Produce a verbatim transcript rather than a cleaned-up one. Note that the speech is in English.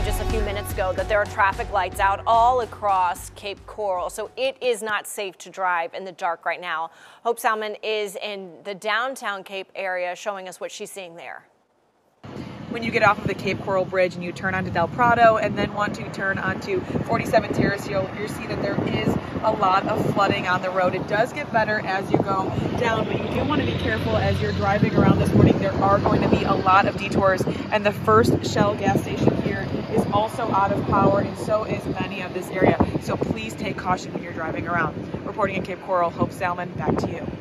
you just a few minutes ago that there are traffic lights out all across Cape Coral, so it is not safe to drive in the dark right now. Hope Salmon is in the downtown Cape area showing us what she's seeing there. When you get off of the Cape Coral Bridge and you turn onto Del Prado and then want to turn onto forty-seven Terrace, you'll, you'll see that there is a lot of flooding on the road. It does get better as you go down, but you do want to be careful as you're driving around this morning. There are going to be a lot of detours, and the First Shell gas station here is also out of power, and so is many of this area. So please take caution when you're driving around. Reporting in Cape Coral, Hope Salmon, back to you.